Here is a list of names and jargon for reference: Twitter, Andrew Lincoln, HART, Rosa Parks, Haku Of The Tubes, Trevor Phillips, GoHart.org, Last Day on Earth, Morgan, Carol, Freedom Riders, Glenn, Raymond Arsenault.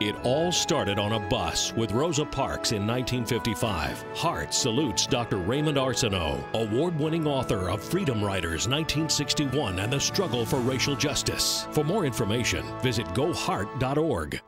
It all started on a bus with Rosa Parks in 1955. HART salutes Dr. Raymond Arsenault, award-winning author of Freedom Riders 1961 and the Struggle for Racial Justice. For more information, visit GoHart.org.